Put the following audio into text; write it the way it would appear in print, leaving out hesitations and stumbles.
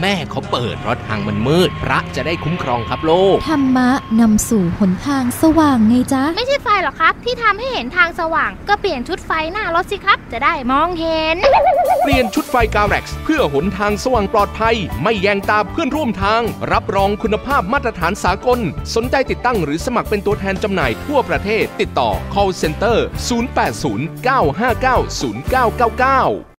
แม่เขาเปิดเพราะทางมันมืดพระจะได้คุ้มครองครับลูกธรรมะนำสู่หนทางสว่างไงจ๊ะไม่ใช่ไฟหรอกครับที่ทำให้เห็นทางสว่างก็เปลี่ยนชุดไฟหน้ารถสิครับจะได้มองเห็นเปลี่ยนชุดไฟกาแร็กซ์เพื่อหนทางสว่างปลอดภัยไม่แยงตาเพื่อนร่วมทางรับรองคุณภาพมาตรฐานสากลสนใจติดตั้งหรือสมัครเป็นตัวแทนจำหน่ายทั่วประเทศติดต่อ call center 0809590999